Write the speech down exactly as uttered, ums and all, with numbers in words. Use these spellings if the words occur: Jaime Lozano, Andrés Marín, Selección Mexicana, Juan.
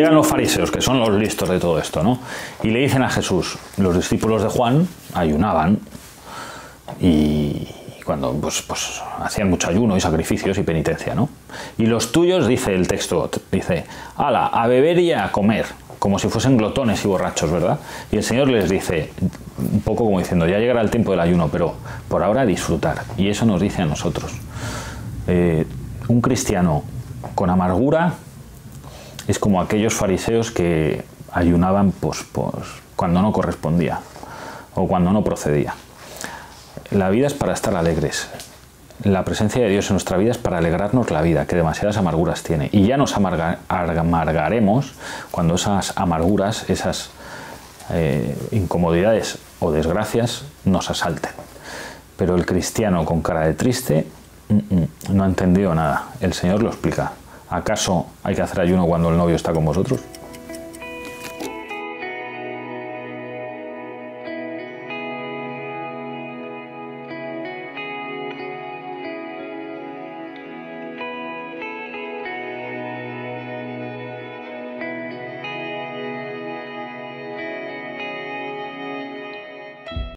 Llegan los fariseos, que son los listos de todo esto, ¿no? Y le dicen a Jesús, los discípulos de Juan ayunaban y cuando pues, pues hacían mucho ayuno y sacrificios y penitencia, ¿no? Y los tuyos, dice el texto, dice, ala, a beber y a comer, como si fuesen glotones y borrachos, ¿verdad? Y el Señor les dice, un poco como diciendo, ya llegará el tiempo del ayuno, pero por ahora disfrutar. Y eso nos dice a nosotros. Eh, un cristiano con amargura es como aquellos fariseos que ayunaban pues, pues, cuando no correspondía o cuando no procedía. La vida es para estar alegres. La presencia de Dios en nuestra vida es para alegrarnos la vida, que demasiadas amarguras tiene. Y ya nos amarga, amargaremos cuando esas amarguras, esas eh, incomodidades o desgracias nos asalten. Pero el cristiano con cara de triste no ha entendido nada. El Señor lo explica. ¿Acaso hay que hacer ayuno cuando el novio está con vosotros?